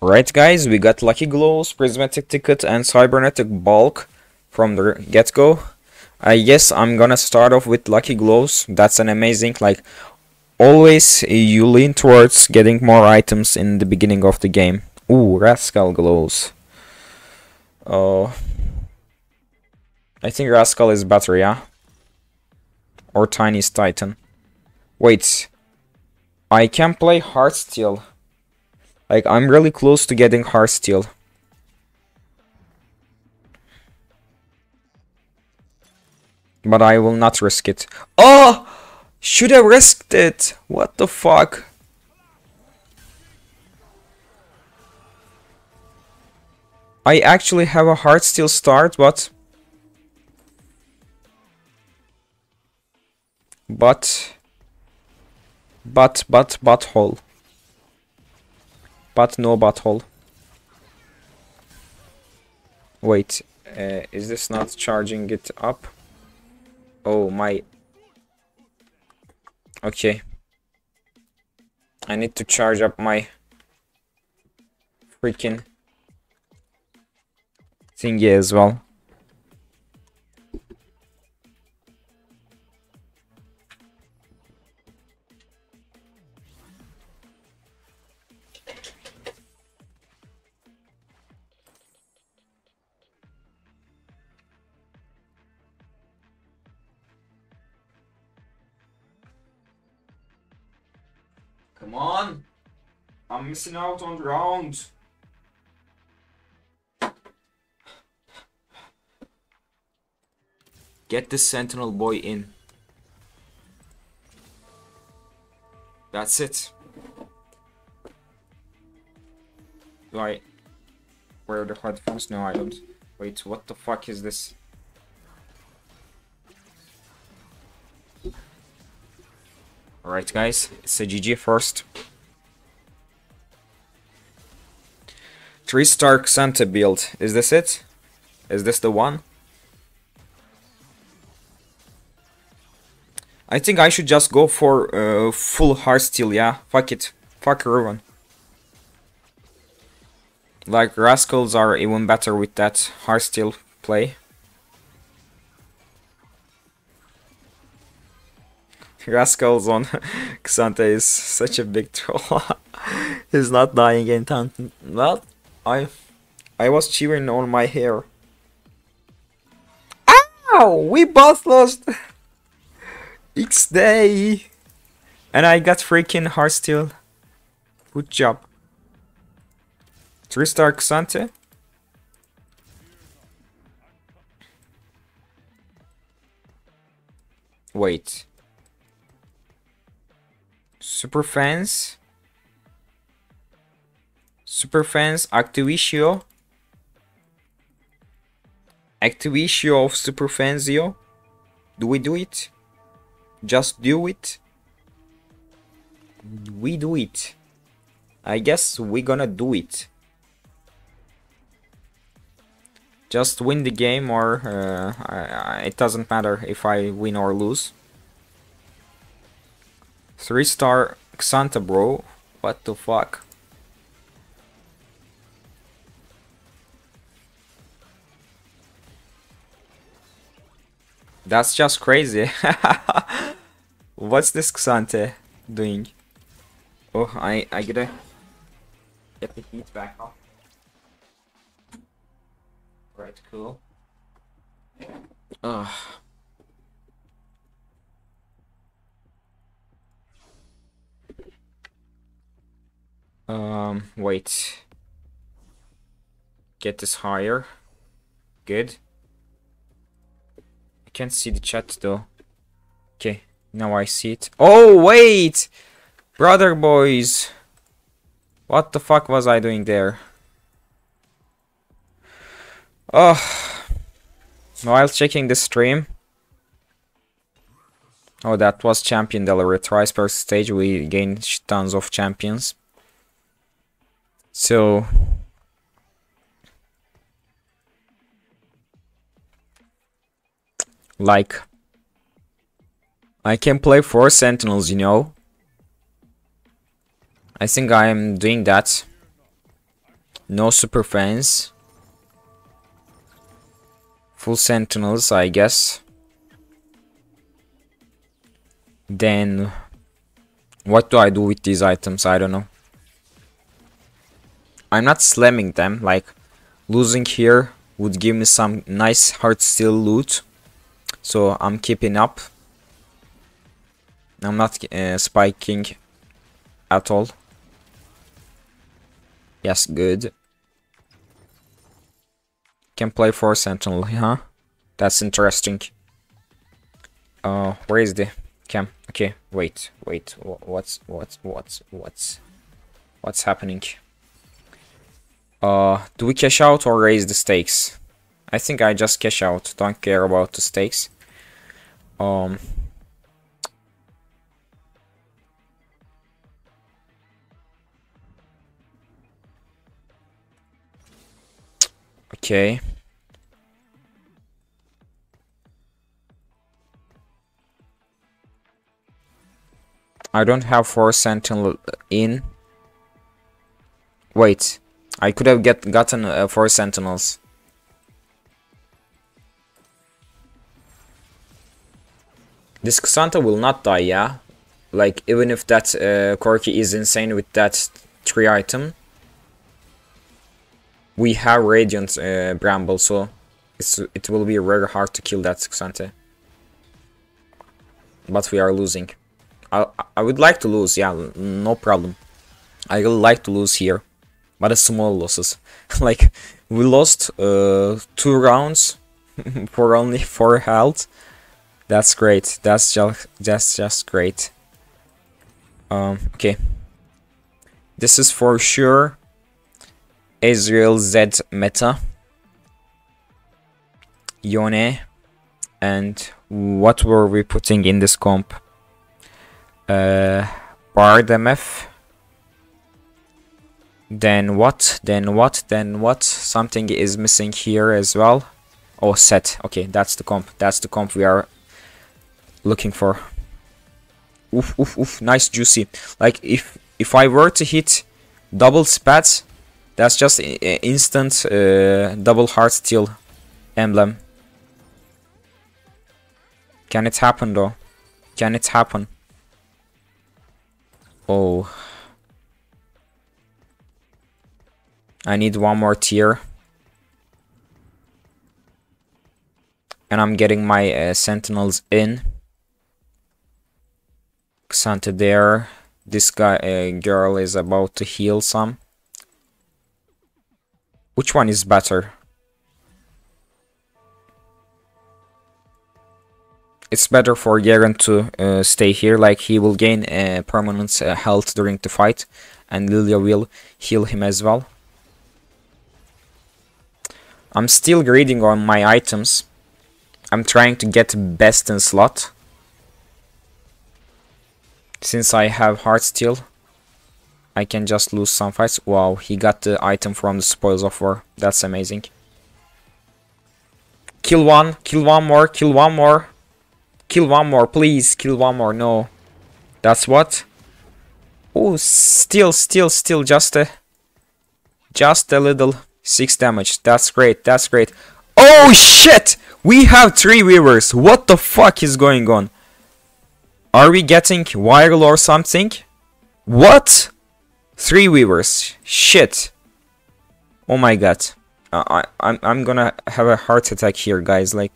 Alright guys, we got Lucky Glows, Prismatic Ticket and Cybernetic Bulk from the get-go. Yes, I'm gonna start off with Lucky Glows. That's an amazing, like, always you lean towards getting more items in the beginning of the game. Ooh, Rascal Glows. Oh, I think Rascal is better, yeah? Or Tiny's Titan. Wait, I can play Heartsteel. Like, I'm really close to getting Heartsteel. But I will not risk it. Oh! Should have risked it! What the fuck? I actually have a Heartsteel start, But butthole. But no butthole. Wait, is this not charging it up? Oh my. Okay. I need to charge up my freaking thingy as well. Come on! I'm missing out on rounds. Get the Sentinel boy in. That's it. Do I wear the headphones? No, I don't. Wait, what the fuck is this? Alright guys, it's a GG first. 3-star Santa build. Is this it? Is this the one? I think I should just go for full Heartsteel, yeah? Fuck it. Fuck everyone. Like, Rascals are even better with that Heartsteel play. Rascals on Xante is such a big troll. He's not dying in time. Well, I was cheering on my hair. Ow! We both lost. X-Day! And I got freaking Heartsteel. Good job. 3-star Xante. Wait. Superfans, Activicio of Superfanzio. Do we do it? Just do it. We do it. I guess we're gonna do it. Just win the game, or it doesn't matter if I win or lose. 3-star Xanta, bro. What the fuck? That's just crazy. What's this Xanta doing? Oh, I gotta get the heat back off. Right, cool. Ugh. Wait. Get this higher. Good. I can't see the chat though. Okay, now I see it. Oh, wait! Brother boys! What the fuck was I doing there? Oh. While checking the stream. Oh, that was Champion Delivery. Twice per stage we gained tons of champions. So, like, I can play 4 Sentinels, you know. I think I am doing that. No Superfans. Full Sentinels, I guess. Then what do I do with these items? I don't know. I'm not slamming them. Like, losing here would give me some nice Heartsteel loot, so I'm keeping up. I'm not spiking at all. Yes, good. Can play for Sentinel, huh? That's interesting. Where is the cam? Okay, wait. What's happening? Do we cash out or raise the stakes? I think I just cash out. Don't care about the stakes. Okay. I don't have 4 Sentinel in. Wait. I could have gotten 4 Sentinels. This Xanta will not die, yeah? Like, even if that Corki is insane with that 3 item. We have Radiant Bramble, so it will be very hard to kill that Xante. But we are losing. I would like to lose, yeah, no problem. I would like to lose here, but small losses. Like, we lost 2 rounds for only 4 health. That's great. That's just great. Okay, this is for sure. Ezreal Zed meta, Yone, and what were we putting in this comp? Bard MF. Then what? Something is missing here as well. Oh, Set. Okay, that's the comp. That's the comp we are looking for. Oof. Nice juicy. Like, if I were to hit double spats. That's just instant double Heartsteel emblem. Can it happen though? Can it happen? Oh. I need 1 more tier. And I'm getting my Sentinels in. Xante there. This guy, girl is about to heal some. Which one is better? It's better for Garen to stay here, like he will gain permanent health during the fight, and Lilia will heal him as well. I'm still greedy on my items. I'm trying to get best in slot, since I have Heartsteel. I can just lose some fights. Wow, he got the item from the Spoils of War. That's amazing. Kill one more, please. Kill one more. No. That's what? Oh, still. Just a little. 6 damage. That's great. Oh, shit! We have 3 viewers. What the fuck is going on? Are we getting viral or something? What? 3 viewers, shit! Oh my god, I'm gonna have a heart attack here, guys. Like,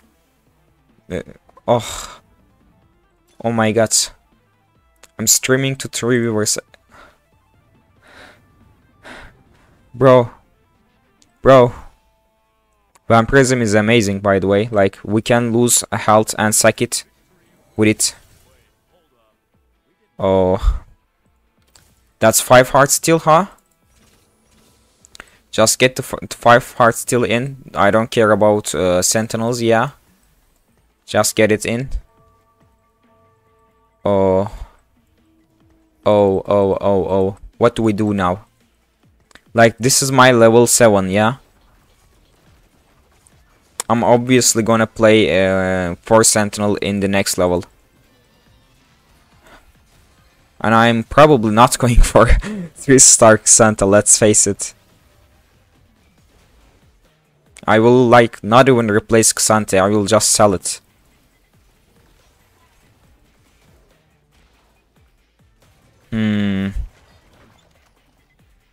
oh my god, I'm streaming to 3 viewers, bro. Vampirism is amazing, by the way. Like, we can lose a health and sack it with it. Oh. That's 5 Heartsteel, huh? Just get the 5 Heartsteel in. I don't care about Sentinels, yeah. Just get it in. Oh. What do we do now? Like, this is my level 7, yeah? I'm obviously gonna play 4 Sentinel in the next level. And I'm probably not going for 3-star Xanta, let's face it. I will like not even replace Xante, I will just sell it.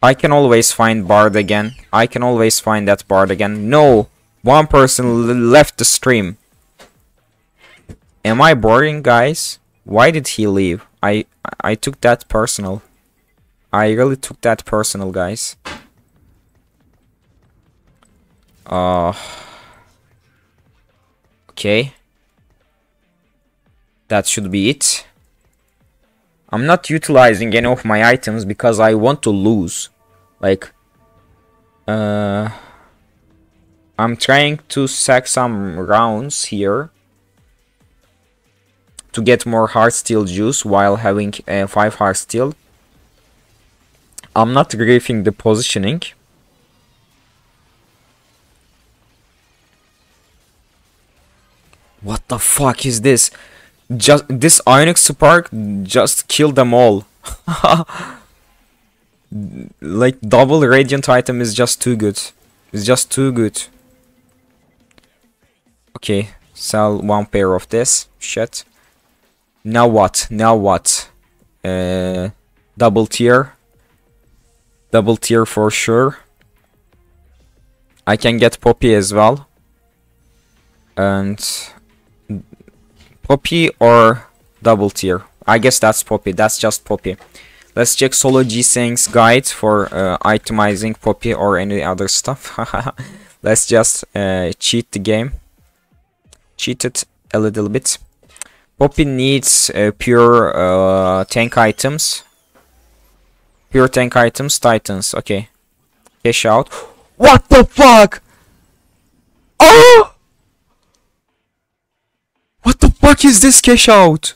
I can always find Bard again. I can always find that Bard again. No! One person left the stream. Am I boring, guys? Why did he leave? I took that personal. I really took that personal, guys. Okay. That should be it. I'm not utilizing any of my items because I want to lose. Like, I'm trying to sack some rounds here to get more Heartsteel juice while having 5 Heartsteel. I'm not griefing the positioning. What the fuck is this? Just this Onyx Spark just killed them all. Like, double Radiant item is just too good. It's just too good. Okay, sell one pair of this. Shit. Now what? Now what? Double tier. Double tier for sure. I can get Poppy as well. And... Poppy or double tier? I guess that's Poppy. That's just Poppy. Let's check Solo G-Sang's guide for itemizing Poppy or any other stuff. Let's just cheat the game. Cheat it a little bit. Poppy needs pure tank items. Pure tank items, Titans. Okay. Cash out. What the fuck? Oh! What the fuck is this cash out?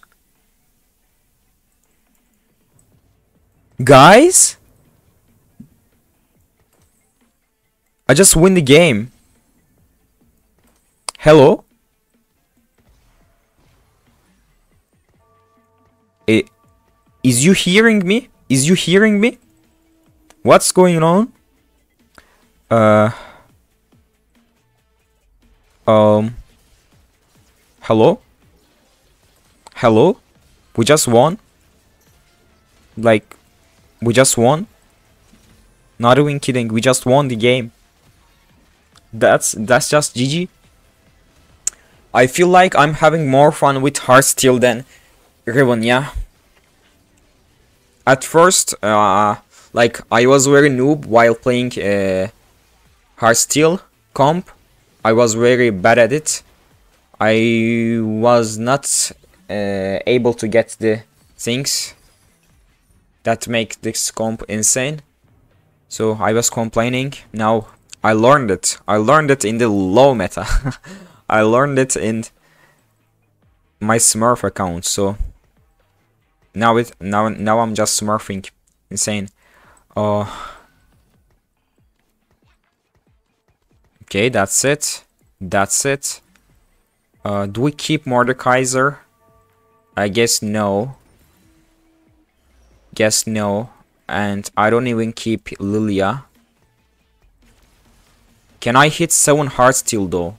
Guys? I just win the game. Hello? Is you hearing me? Is you hearing me? What's going on? Hello? Hello? We just won? Like, we just won? Not even kidding, we just won the game. That's just GG. I feel like I'm having more fun with Heartsteel than Riven, yeah? At first, like, I was very noob while playing Heartsteel comp. I was very bad at it. I was not able to get the things that make this comp insane. So I was complaining. Now I learned it. I learned it in the low meta. I learned it in my Smurf account. So now now I'm just smurfing insane. Okay, that's it. That's it. Do we keep Mordekaiser? I guess no. Guess no. And I don't even keep Lilia. Can I hit 7 Heartsteel though?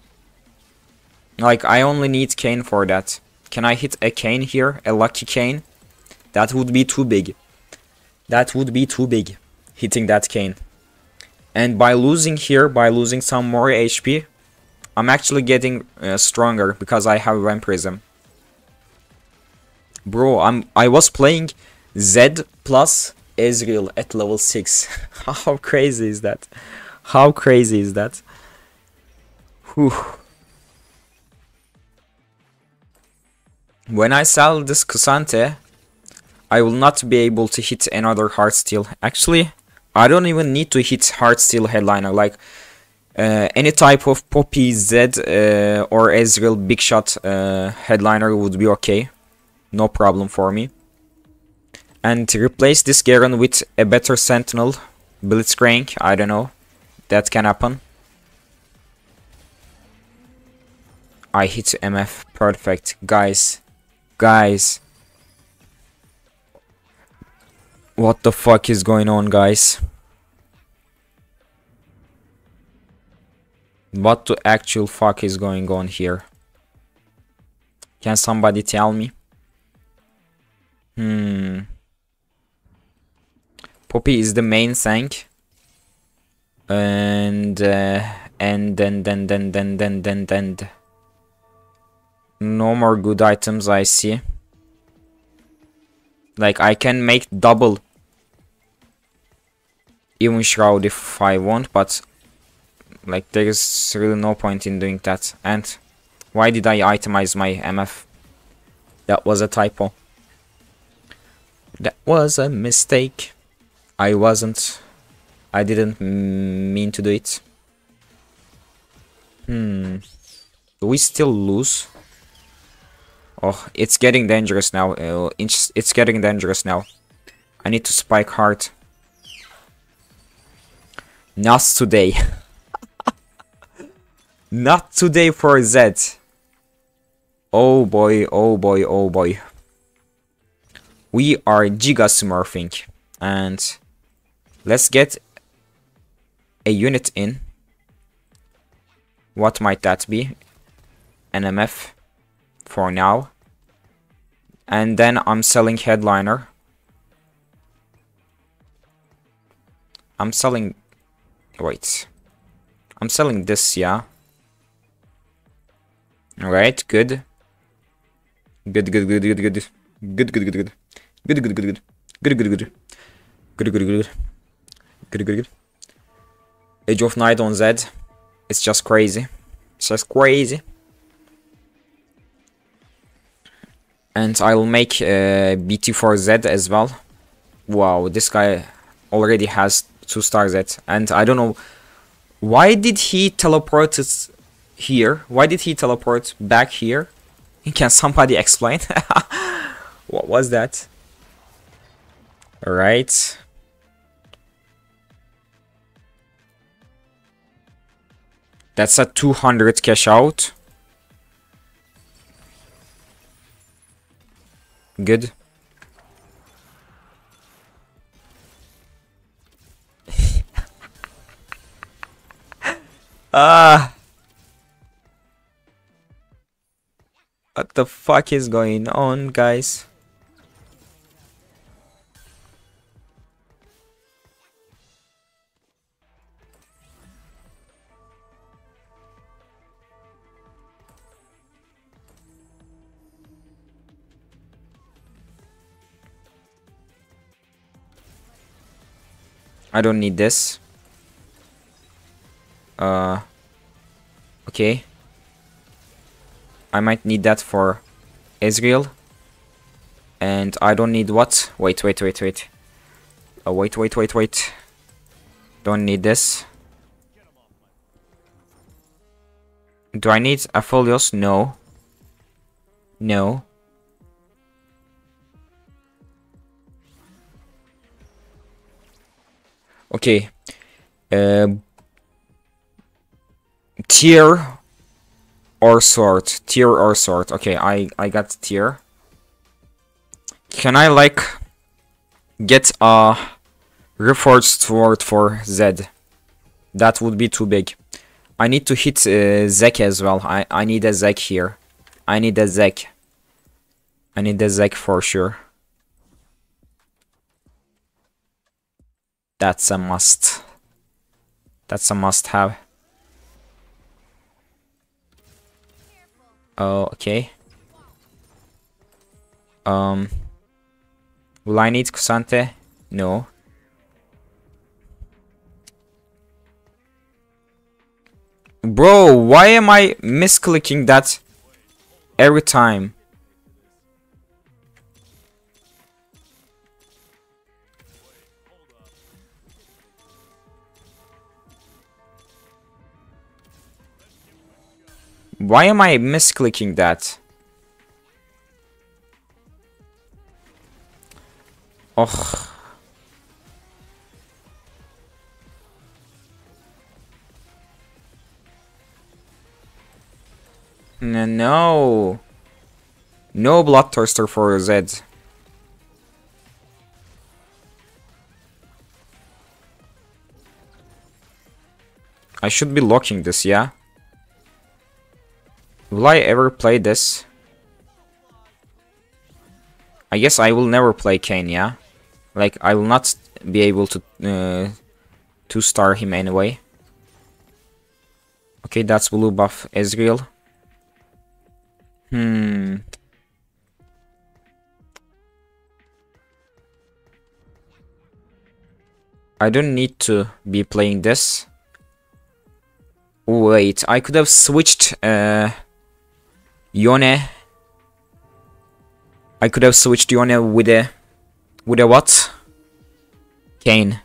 Like, I only need Kayn for that. Can I hit a Kayn here? A lucky Kayn? That would be too big. That would be too big. Hitting that Kayn. And by losing here, by losing some more HP... I'm actually getting stronger because I have Vampirism. Bro, I was playing Zed plus Ezreal at level 6. How crazy is that? How crazy is that? Whew. When I sell this Kusante, I will not be able to hit another Heartsteel. Actually, I don't even need to hit Heartsteel Headliner. Like, any type of Poppy, Zed or Ezreal BigShot headliner would be okay. No problem for me. And to replace this Garen with a better Sentinel, Blitzcrank, I don't know. That can happen. I hit MF. Perfect. Guys. Guys. What the fuck is going on, guys? What the actual fuck is going on here? Can somebody tell me? Poppy is the main tank, and no more good items I see. Like I can make double even shroud if I want, but like there is really no point in doing that. And why did I itemize my MF? That was a typo. That was a mistake. I didn't mean to do it. Do we still lose? Oh, it's getting dangerous now. It's getting dangerous now. I need to spike hard. Not today. Not today for Zed. Oh boy, oh boy, oh boy. We are giga smurfing. And let's get a unit in. What might that be? An MF for now. And then I'm selling headliner. I'm selling... wait. I'm selling this, yeah. Alright, good. Good. Age of Night on Zed. It's just crazy. It's just crazy. And I'll make BT for Zed as well. Wow, this guy already has 2-star Zed. And I don't know why did he teleport here? Why did he teleport back here? Can somebody explain? What was that? Alright. That's a 200 cash out. Good. What the fuck is going on, guys? I don't need this. Okay. I might need that for Ezreal. And I don't need what? Wait. Wait. Don't need this. Do I need Aphelios? No. No. Okay, tier or sword, okay, I got tier. Can I like get a reforged sword for Zed? That would be too big. I need to hit Zek as well. I need a Zek here. I need a Zek for sure. That's a must. That's a must-have. Oh, okay. Will I need Kusante? No. Bro, why am I misclicking that every time? Why am I misclicking that? Oh. No. No bloodthirster for Zed. I should be locking this, yeah? Will I ever play this? I guess I will never play Kayn, yeah? Like, I will not be able to two-star him anyway. Okay, that's blue buff Ezreal. I don't need to be playing this. Wait, I could have switched Yone. I could have switched Yone with a what? Kayn.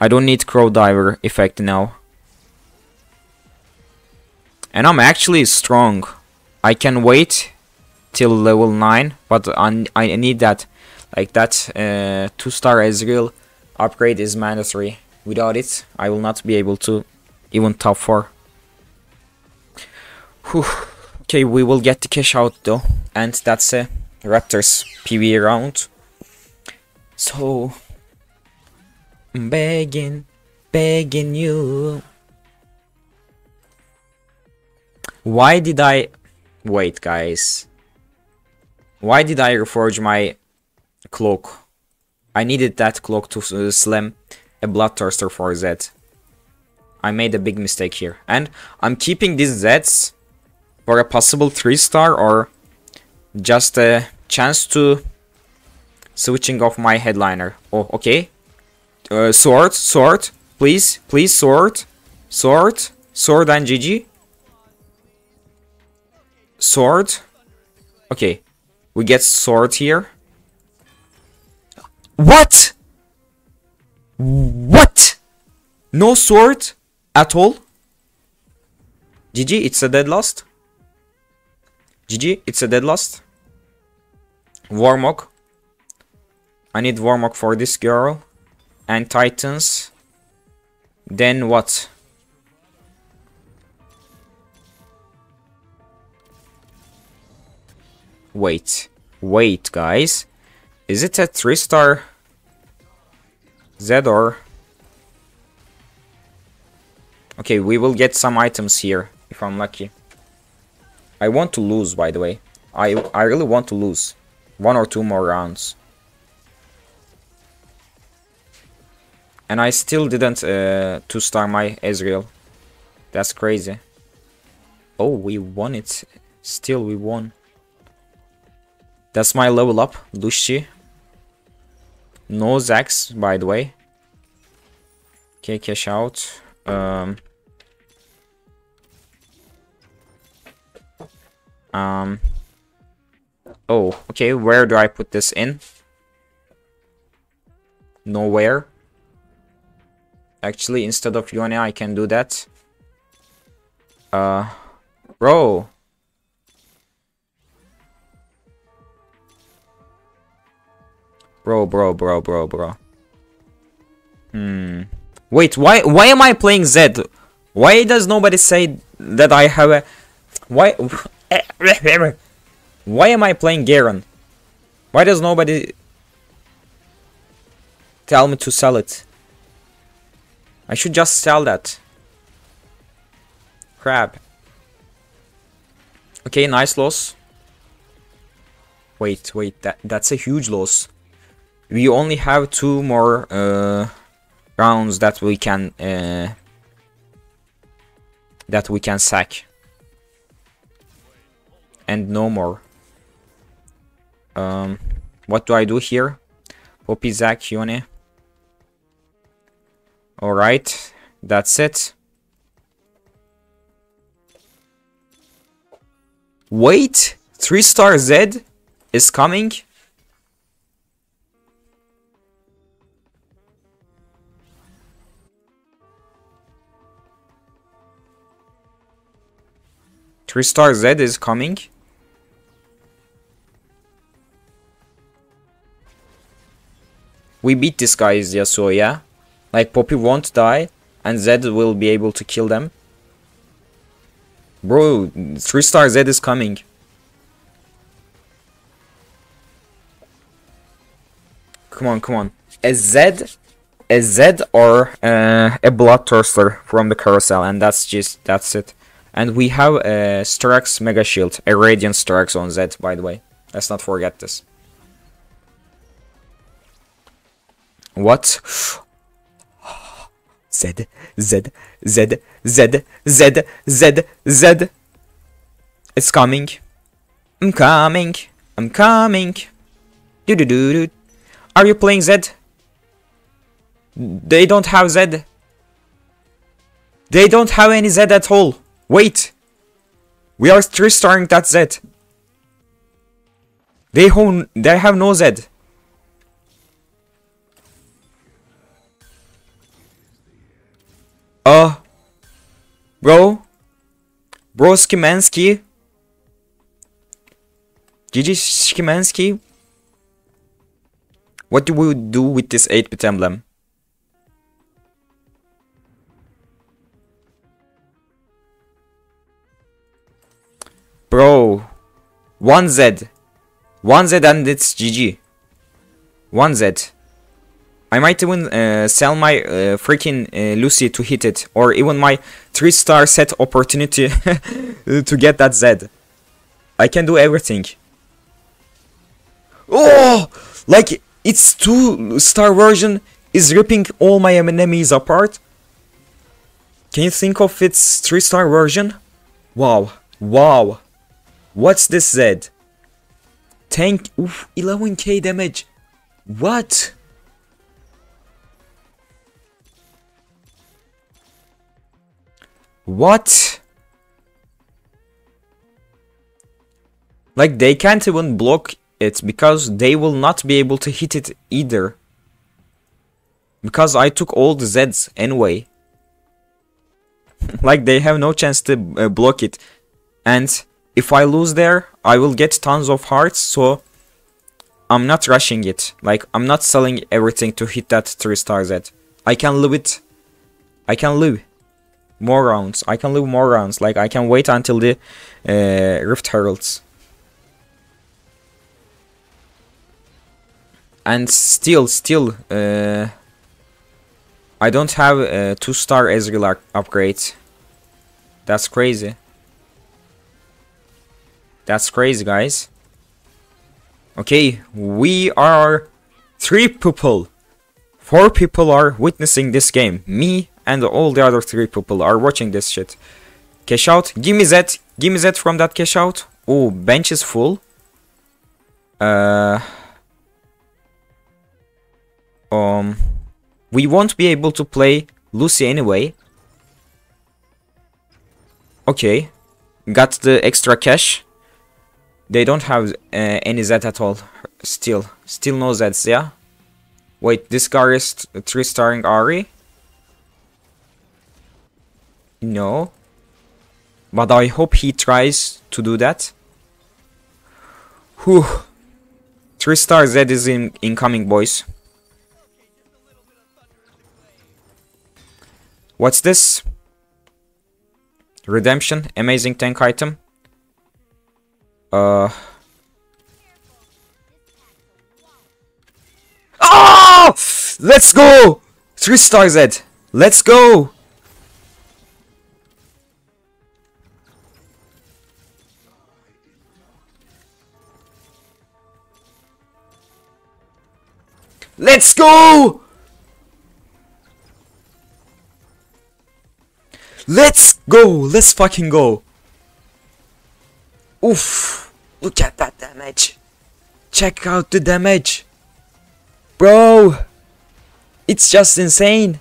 I don't need Crowd Diver effect now. And I'm actually strong. I can wait till level 9, but I need that. Like that 2-star Ezreal upgrade is mandatory. Without it, I will not be able to even top 4. Whew. Okay, we will get the cash out though. And that's a Raptors PvE round. So I'm begging you. Why did I... Wait, guys. Why did I reforge my cloak? I needed that cloak to slam a Bloodthirster for Zed. I made a big mistake here. And I'm keeping these Zeds for a possible 3-star or just a chance to switching off my headliner. Oh, okay. Sword. Please, sword. Sword and GG. Sword. Okay. We get sword here. What? What? No sword at all? GG, it's a dead loss. Warmog. I need Warmog for this girl. And Titans. Then what? Wait, guys. Is it a 3-star Zed or... Okay, we will get some items here, if I'm lucky. I want to lose, by the way. I really want to lose. 1 or 2 more rounds. And I still didn't 2-star my Ezreal. That's crazy. Oh, we won it. Still, we won. That's my level up, Lushi. No Zax, by the way. Okay, cash out. Oh, okay, where do I put this in? Nowhere. Actually, instead of Yone, I can do that. Bro. Bro. Wait, why am I playing Zed? Why does nobody say that I have a... Why... Why am I playing Garen? Why does nobody... tell me to sell it? I should just sell that. Crap. Okay, nice loss. Wait, that's a huge loss. We only have 2 more rounds that we can sack, and no more. What do I do here? Poppy, Zac, Yone. All right, that's it. Wait, 3-star Zed is coming. Three-star Zed is coming. We beat this guy's Yasuo, yeah? Like, Poppy won't die, and Zed will be able to kill them. Bro, 3-star Zed is coming. Come on. A Zed or a Bloodthirster from the carousel, and that's it. And we have a Strax Mega Shield, a Radiant Strax on Zed, by the way. Let's not forget this. What? Zed, Zed, Zed, Zed, Zed, Zed, Zed. It's coming. I'm coming. I'm coming. Do do do do. Are you playing Zed? They don't have Zed. They don't have any Zed at all. Wait. We are 3-starring that Zed. They have no Zed. Bro Szymanski. GG Szymanski. What do we do with this 8-bit emblem? Bro. 1Z. 1Z and it's GG. 1Z. I might even sell my freaking Lucy to hit it. Or even my 3-star set opportunity to get that Zed. I can do everything. Oh! Like, its 2-star version is ripping all my enemies apart. Can you think of its 3-star version? Wow. Wow. What's this Zed? 11k damage. What? What? Like, they can't even block it because they will not be able to hit it either. Because I took all the Zeds anyway. Like, they have no chance to block it. And if I lose there, I will get tons of hearts, so I'm not rushing it. Like, I'm not selling everything to hit that 3-star Zed. I can live it. I can live more rounds. I can live more rounds. Like, I can wait until the Rift Heralds. And still, I don't have a 2-star Ezreal upgrade. That's crazy. That's crazy, guys. Okay, we are 4 people are witnessing this game. Me and all the other 3 people are watching this shit. Cash out. Give me Zed from that cash out. Oh, bench is full. We won't be able to play Lucy anyway. Okay. Got the extra cash. They don't have any Zed at all. Still no Zeds, yeah? Wait, this guy is 3-starring Ahri? No. But I hope he tries to do that. Whew. 3-star Zed is incoming, boys. What's this? Redemption, amazing tank item. Oh! Let's go! 3-star Zed! Let's go! Let's go! Let's go! Let's fucking go! Oof! Look at that damage! Check out the damage! Bro! It's just insane!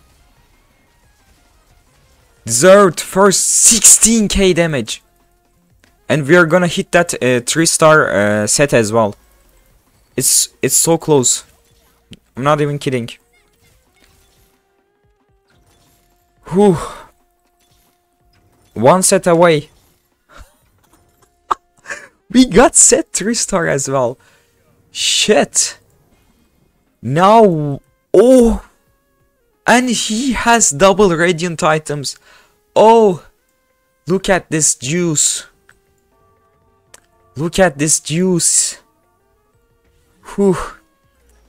Deserved first 16k damage! And we are gonna hit that 3-star set as well. It's so close. I'm not even kidding. Whew. 1 set away. We got set 3-star as well. Shit. Now. Oh. And he has double radiant items. Oh. Look at this juice. Look at this juice. Whew.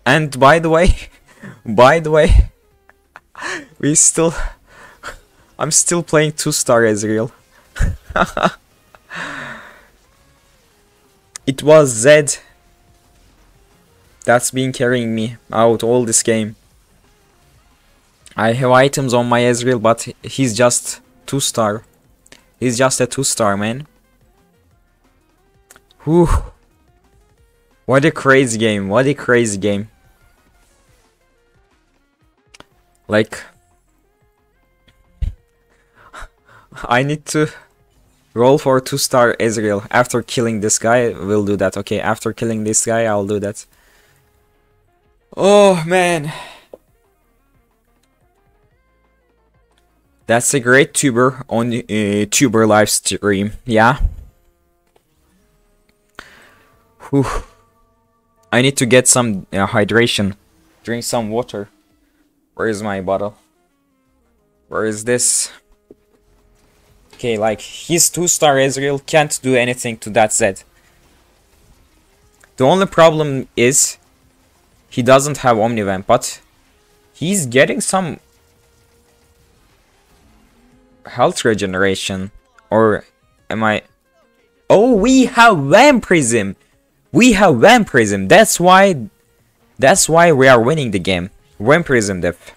And by the way, I'm still playing 2-star Ezreal. It was Zed that's been carrying me out all this game. I have items on my Ezreal, but he's just 2-star. He's just a 2-star, man. Whew. What a crazy game. What a crazy game. Like, I need to roll for 2-star Ezreal. After killing this guy, we'll do that. Okay, after killing this guy, I'll do that. Oh, man. That's a great tuber on tuber live stream, yeah. Whew. I need to get some hydration, drink some water. Where is my bottle? Where is this? Okay, like, his 2-star Ezreal can't do anything to that Zed. The only problem is he doesn't have Omnivamp, but he's getting some health regeneration. Or am I? Oh, we have Vampirism. We have Vampirism. That's why we are winning the game. Vampirism def.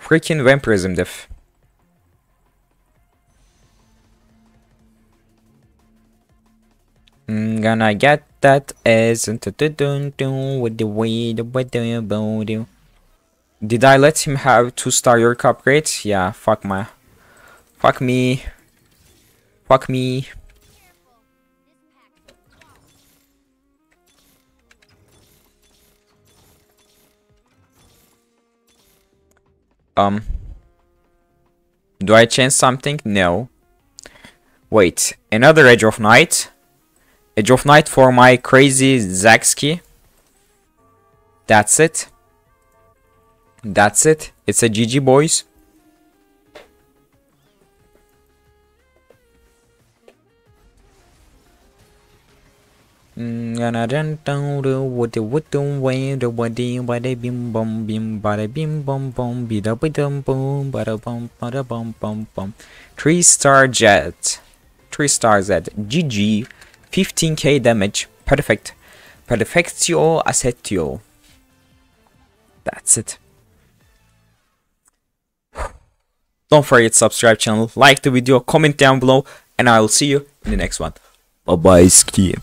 Freaking Vampirism def. I'm gonna get that as into with the way the weather about you. Did I let him have 2-star York upgrade? Yeah, fuck me. Do I change something? No. Wait, another Edge of Night. Edge of Night for my crazy Zaxxy. That's it. That's it. It's a GG, boys. Three-star Zed. GG. 15k damage. Perfect. Perfectio assetio. That's it. Don't forget to subscribe channel, like the video, comment down below, and I will see you in the next one. Bye bye, ski.